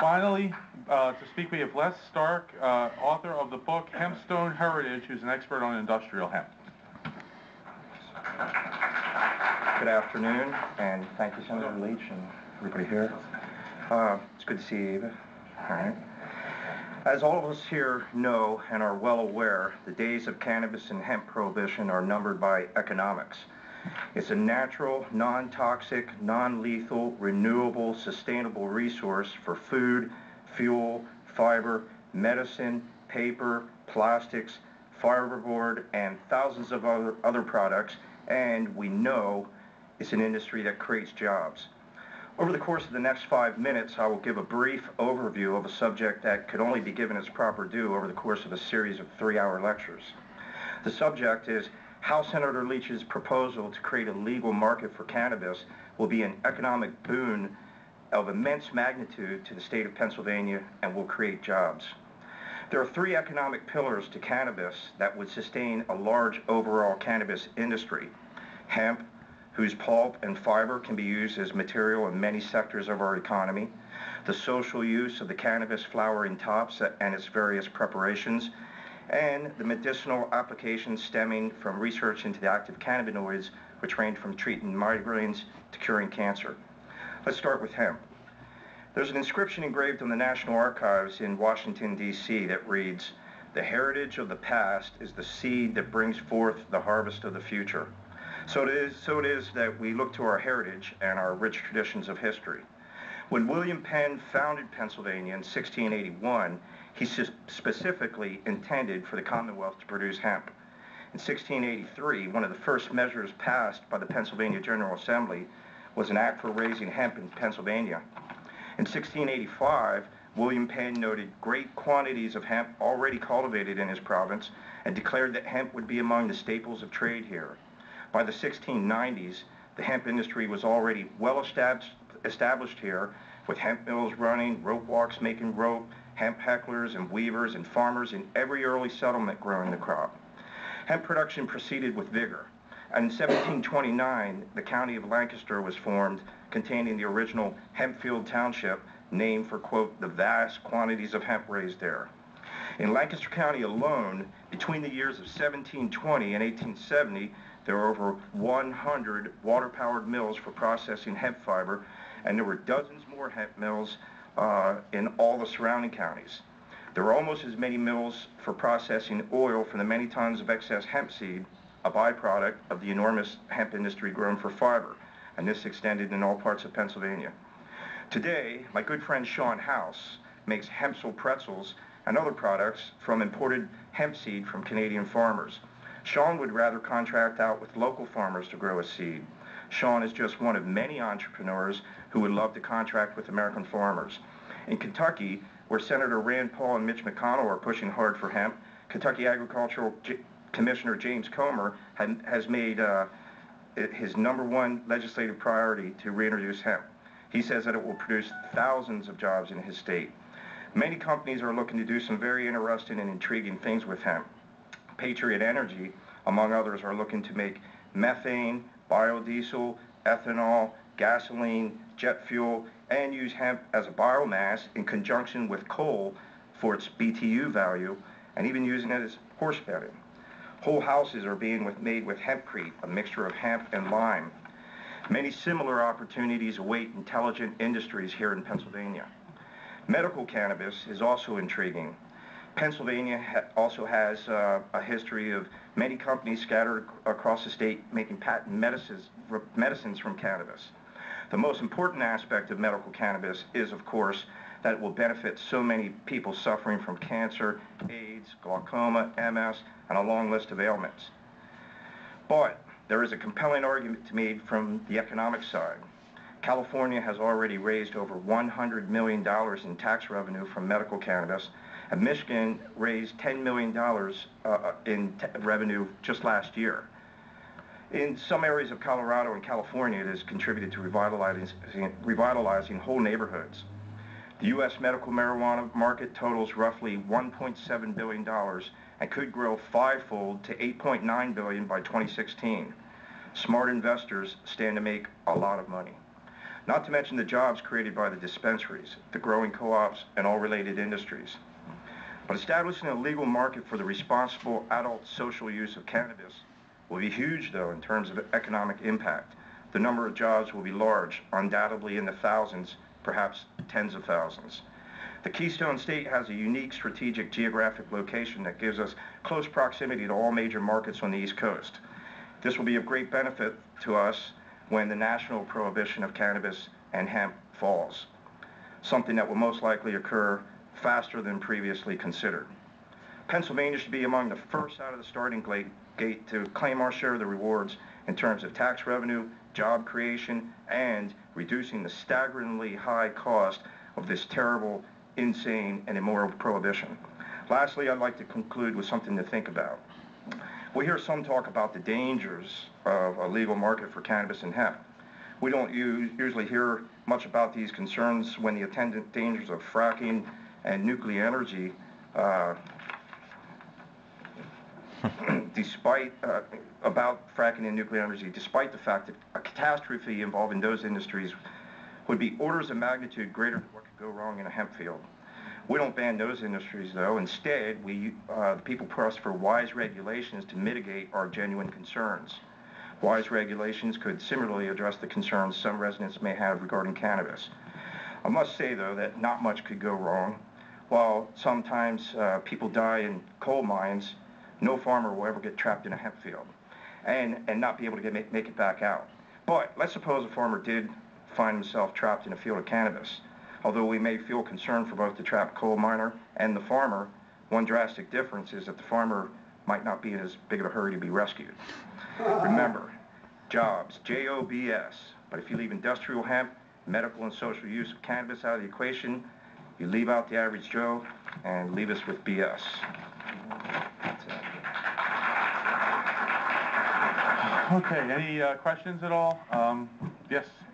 Finally, to speak, we have Les Stark, author of the book Hempstone Heritage, who's an expert on industrial hemp. Good afternoon, and thank you, Senator Leach, and everybody here. It's good to see you, Ava. All right. As all of us here know and are well aware, the days of cannabis and hemp prohibition are numbered by economics. It's a natural, non-toxic, non-lethal, renewable, sustainable resource for food, fuel, fiber, medicine, paper, plastics, fiberboard, and thousands of other products, and we know it's an industry that creates jobs. Over the course of the next 5 minutes, I will give a brief overview of a subject that could only be given its proper due over the course of a series of 3-hour lectures. The subject is how Senator Leach's proposal to create a legal market for cannabis will be an economic boon of immense magnitude to the state of Pennsylvania and will create jobs. There are 3 economic pillars to cannabis that would sustain a large overall cannabis industry. Hemp, whose pulp and fiber can be used as material in many sectors of our economy, the social use of the cannabis flower in tops and its various preparations, and the medicinal applications stemming from research into the active cannabinoids, which range from treating migraines to curing cancer. Let's start with hemp. There's an inscription engraved on the National Archives in Washington, D.C. that reads, "The heritage of the past is the seed that brings forth the harvest of the future." So it is that we look to our heritage and our rich traditions of history. When William Penn founded Pennsylvania in 1681, he specifically intended for the Commonwealth to produce hemp. In 1683, one of the first measures passed by the Pennsylvania General Assembly was an act for raising hemp in Pennsylvania. In 1685, William Penn noted great quantities of hemp already cultivated in his province and declared that hemp would be among the staples of trade here. By the 1690s, the hemp industry was already well established here, with hemp mills running, rope walks making rope, hemp hecklers and weavers and farmers in every early settlement growing the crop. Hemp production proceeded with vigor, and in 1729, the county of Lancaster was formed, containing the original Hempfield Township, named for, quote, the vast quantities of hemp raised there. In Lancaster County alone, between the years of 1720 and 1870, there were over 100 water-powered mills for processing hemp fiber, and there were dozens more hemp mills in all the surrounding counties. There were almost as many mills for processing oil from the many tons of excess hemp seed, a byproduct of the enormous hemp industry grown for fiber, and this extended in all parts of Pennsylvania. Today, my good friend Sean House makes hempsel pretzels and other products from imported hemp seed from Canadian farmers. Sean would rather contract out with local farmers to grow a seed. Sean is just one of many entrepreneurs who would love to contract with American farmers. In Kentucky, where Senator Rand Paul and Mitch McConnell are pushing hard for hemp, Kentucky Agricultural Commissioner James Comer has made his #1 legislative priority to reintroduce hemp. He says that it will produce thousands of jobs in his state. Many companies are looking to do some very interesting and intriguing things with hemp. Patriot Energy, among others, are looking to make methane, biodiesel, ethanol, gasoline, jet fuel, and use hemp as a biomass in conjunction with coal for its BTU value, and even using it as horse bedding. Whole houses are being made with hempcrete, a mixture of hemp and lime. Many similar opportunities await intelligent industries here in Pennsylvania. Medical cannabis is also intriguing. Pennsylvania also has a history of many companies scattered across the state making patent medicines from cannabis. The most important aspect of medical cannabis is, of course, that it will benefit so many people suffering from cancer, AIDS, glaucoma, MS, and a long list of ailments. But there is a compelling argument to be made from the economic side. California has already raised over $100 million in tax revenue from medical cannabis, and Michigan raised $10 million in revenue just last year. In some areas of Colorado and California, it has contributed to revitalizing whole neighborhoods. The U.S. medical marijuana market totals roughly $1.7 billion and could grow 5-fold to $8.9 billion by 2016. smart investors stand to make a lot of money. Not to mention the jobs created by the dispensaries, the growing co-ops, and all related industries. But establishing a legal market for the responsible adult social use of cannabis will be huge, though, in terms of economic impact. The number of jobs will be large, undoubtedly in the thousands, perhaps tens of thousands. The Keystone State has a unique strategic geographic location that gives us close proximity to all major markets on the East Coast. This will be of great benefit to us when the national prohibition of cannabis and hemp falls, something that will most likely occur faster than previously considered. Pennsylvania should be among the first out of the starting gate to claim our share of the rewards in terms of tax revenue, job creation, and reducing the staggeringly high cost of this terrible, insane, and immoral prohibition. Lastly, I'd like to conclude with something to think about. We hear some talk about the dangers of a legal market for cannabis and hemp. We don't usually hear much about these concerns when the attendant dangers of fracking and nuclear energy, despite the fact that a catastrophe involving those industries would be orders of magnitude greater than what could go wrong in a hemp field. We don't ban those industries, though. Instead, the people press for wise regulations to mitigate our genuine concerns. Wise regulations could similarly address the concerns some residents may have regarding cannabis. I must say, though, that not much could go wrong. While sometimes people die in coal mines, no farmer will ever get trapped in a hemp field and not be able to make it back out. But let's suppose a farmer did find himself trapped in a field of cannabis. Although we may feel concern for both the trapped coal miner and the farmer, one drastic difference is that the farmer might not be in as big of a hurry to be rescued. Remember, jobs, J-O-B-S, but if you leave industrial hemp, medical and social use of cannabis out of the equation, you leave out the average Joe and leave us with BS. That's it. Okay, any questions at all? Yes.